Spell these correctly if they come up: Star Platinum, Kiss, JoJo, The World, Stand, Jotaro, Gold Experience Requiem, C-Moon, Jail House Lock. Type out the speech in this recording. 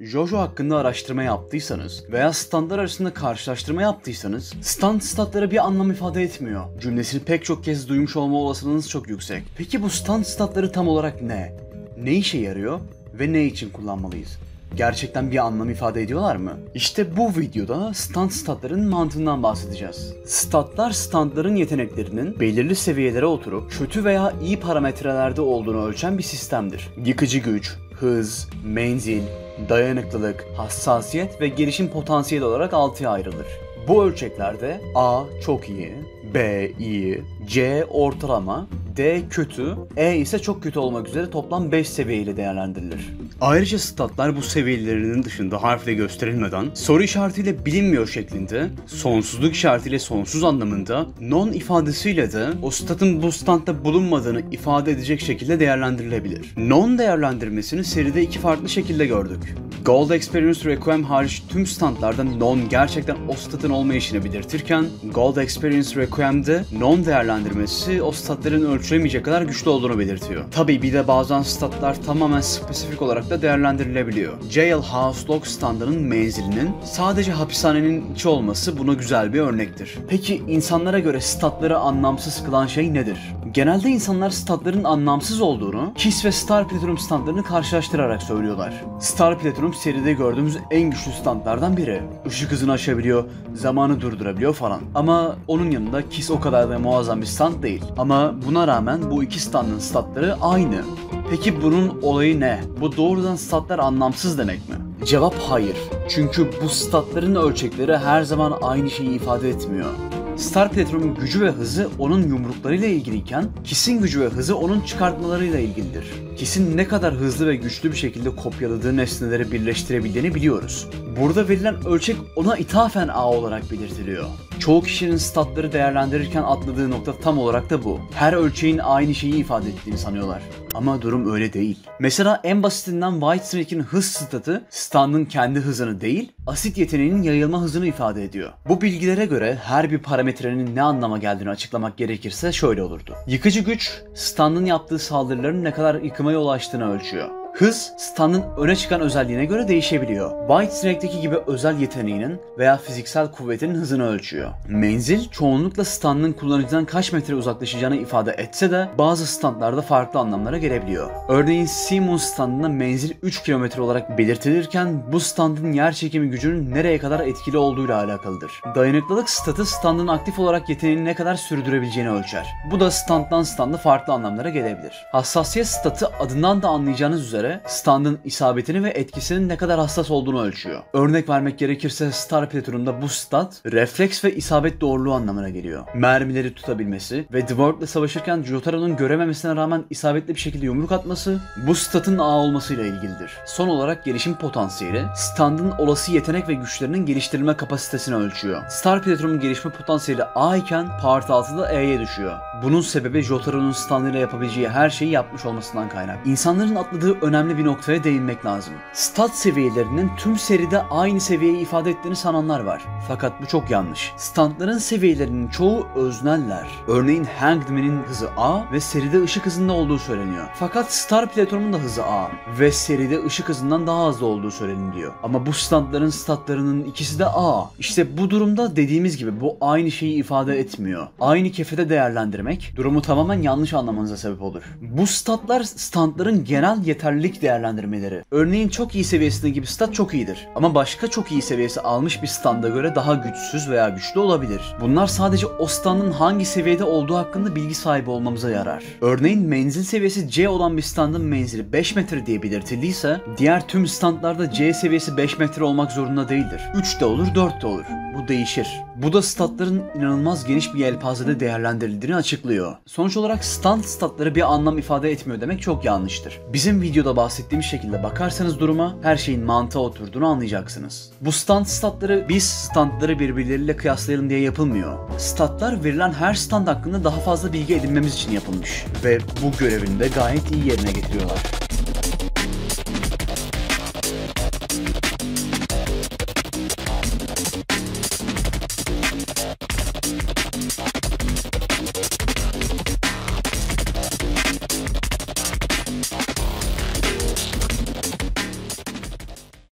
JoJo hakkında araştırma yaptıysanız veya standlar arasında karşılaştırma yaptıysanız stand statları bir anlam ifade etmiyor. Cümlesini pek çok kez duymuş olma olasılığınız çok yüksek. Peki bu stand statları tam olarak ne? Ne işe yarıyor ve ne için kullanmalıyız? Gerçekten bir anlam ifade ediyorlar mı? İşte bu videoda stand statların mantığından bahsedeceğiz. Statlar standların yeteneklerinin belirli seviyelere oturup kötü veya iyi parametrelerde olduğunu ölçen bir sistemdir. Yıkıcı güç, hız, menzil, dayanıklılık, hassasiyet ve gelişim potansiyeli olarak 6'ya ayrılır. Bu ölçeklerde A çok iyi, B iyi, C ortalama, D kötü, E ise çok kötü olmak üzere toplam 5 seviye ile değerlendirilir. Ayrıca statlar bu seviyelerinin dışında harfle gösterilmeden soru işaretiyle bilinmiyor şeklinde, sonsuzluk işaretiyle sonsuz anlamında, non ifadesiyle de o statın bu standta bulunmadığını ifade edecek şekilde değerlendirilebilir. Non değerlendirmesini seride 2 farklı şekilde gördük. Gold Experience Requiem hariç tüm standlarda non gerçekten o statın olmayışını belirtirken, Gold Experience Requiem'de non değerlendirmesi o statların ölçülemeyecek kadar güçlü olduğunu belirtiyor. Tabii bir de bazen statlar tamamen spesifik olarak da değerlendirilebiliyor. Jail House Lock standının menzilinin sadece hapishanenin içi olması buna güzel bir örnektir. Peki insanlara göre statları anlamsız kılan şey nedir? Genelde insanlar statların anlamsız olduğunu Kiss ve Star Platinum standlarını karşılaştırarak söylüyorlar. Star Platinum seride gördüğümüz en güçlü standlardan biri. Işık hızını aşabiliyor, zamanı durdurabiliyor falan. Ama onun yanında Kiss o kadar da muazzam bir stand değil. Ama buna rağmen bu iki standın statları aynı. Peki bunun olayı ne? Bu doğrudan statlar anlamsız demek mi? Cevap hayır. Çünkü bu statların ölçekleri her zaman aynı şeyi ifade etmiyor. Star Platinum'un gücü ve hızı onun yumruklarıyla ilgiliyken, Kiss'in gücü ve hızı onun çıkartmalarıyla ilgilidir. Kiss'in ne kadar hızlı ve güçlü bir şekilde kopyaladığı nesneleri birleştirebildiğini biliyoruz. Burada verilen ölçek ona ithafen A olarak belirtiliyor. Çoğu kişinin statları değerlendirirken atladığı nokta tam olarak da bu. Her ölçeğin aynı şeyi ifade ettiğini sanıyorlar. Ama durum öyle değil. Mesela en basitinden Whitesnake'in hız statı, standın kendi hızını değil, asit yeteneğinin yayılma hızını ifade ediyor. Bu bilgilere göre her bir parametrenin ne anlama geldiğini açıklamak gerekirse şöyle olurdu. Yıkıcı güç, standın yaptığı saldırıların ne kadar yıkımaya ulaştığını ölçüyor. Hız, standın öne çıkan özelliğine göre değişebiliyor. Whitesnake'deki gibi özel yeteneğinin veya fiziksel kuvvetinin hızını ölçüyor. Menzil, çoğunlukla standın kullanıcıdan kaç metre uzaklaşacağını ifade etse de bazı standlarda farklı anlamlara gelebiliyor. Örneğin C-Moon standında menzil 3 kilometre olarak belirtilirken bu standın yer çekimi gücünün nereye kadar etkili olduğuyla alakalıdır. Dayanıklılık statı standın aktif olarak yeteneğini ne kadar sürdürebileceğini ölçer. Bu da standdan standa farklı anlamlara gelebilir. Hassasiyet statı adından da anlayacağınız üzere standın isabetini ve etkisinin ne kadar hassas olduğunu ölçüyor. Örnek vermek gerekirse Star Platinum'da bu stat refleks ve isabet doğruluğu anlamına geliyor. Mermileri tutabilmesi ve The World ile savaşırken Jotaro'nun görememesine rağmen isabetli bir şekilde yumruk atması bu statın A olmasıyla ilgilidir. Son olarak gelişim potansiyeli standın olası yetenek ve güçlerinin geliştirilme kapasitesini ölçüyor. Star Platinum'un gelişme potansiyeli A iken Part 6'da E'ye düşüyor. Bunun sebebi Jotaro'nun standıyla yapabileceği her şeyi yapmış olmasından kaynak. İnsanların atladığı önemli bir noktaya değinmek lazım. Stat seviyelerinin tüm seride aynı seviyeyi ifade ettiğini sananlar var. Fakat bu çok yanlış. Standların seviyelerinin çoğu özneller. Örneğin Hangman'in hızı A ve seride ışık hızında olduğu söyleniyor. Fakat Star Platinum'un da hızı A ve seride ışık hızından daha hızlı olduğu söyleniyor. Ama bu standların statlarının ikisi de A. İşte bu durumda dediğimiz gibi bu aynı şeyi ifade etmiyor. Aynı kefede değerlendirmek durumu tamamen yanlış anlamanıza sebep olur. Bu statlar standların genel yeterli değerlendirmeleri. Örneğin çok iyi seviyesindeki bir stat çok iyidir. Ama başka çok iyi seviyesi almış bir standa göre daha güçsüz veya güçlü olabilir. Bunlar sadece o standın hangi seviyede olduğu hakkında bilgi sahibi olmamıza yarar. Örneğin menzil seviyesi C olan bir standın menzili 5 metre diye belirtildiyse diğer tüm standlarda C seviyesi 5 metre olmak zorunda değildir. 3 de olur, 4 de olur. Bu değişir. Bu da statların inanılmaz geniş bir yelpazede değerlendirildiğini açıklıyor. Sonuç olarak statları bir anlam ifade etmiyor demek çok yanlıştır. Bizim videoda bahsettiğim şekilde bakarsanız duruma her şeyin mantığa oturduğunu anlayacaksınız. Bu biz standları birbirleriyle kıyaslayalım diye yapılmıyor. Statlar verilen her stand hakkında daha fazla bilgi edinmemiz için yapılmış ve bu görevini de gayet iyi yerine getiriyorlar.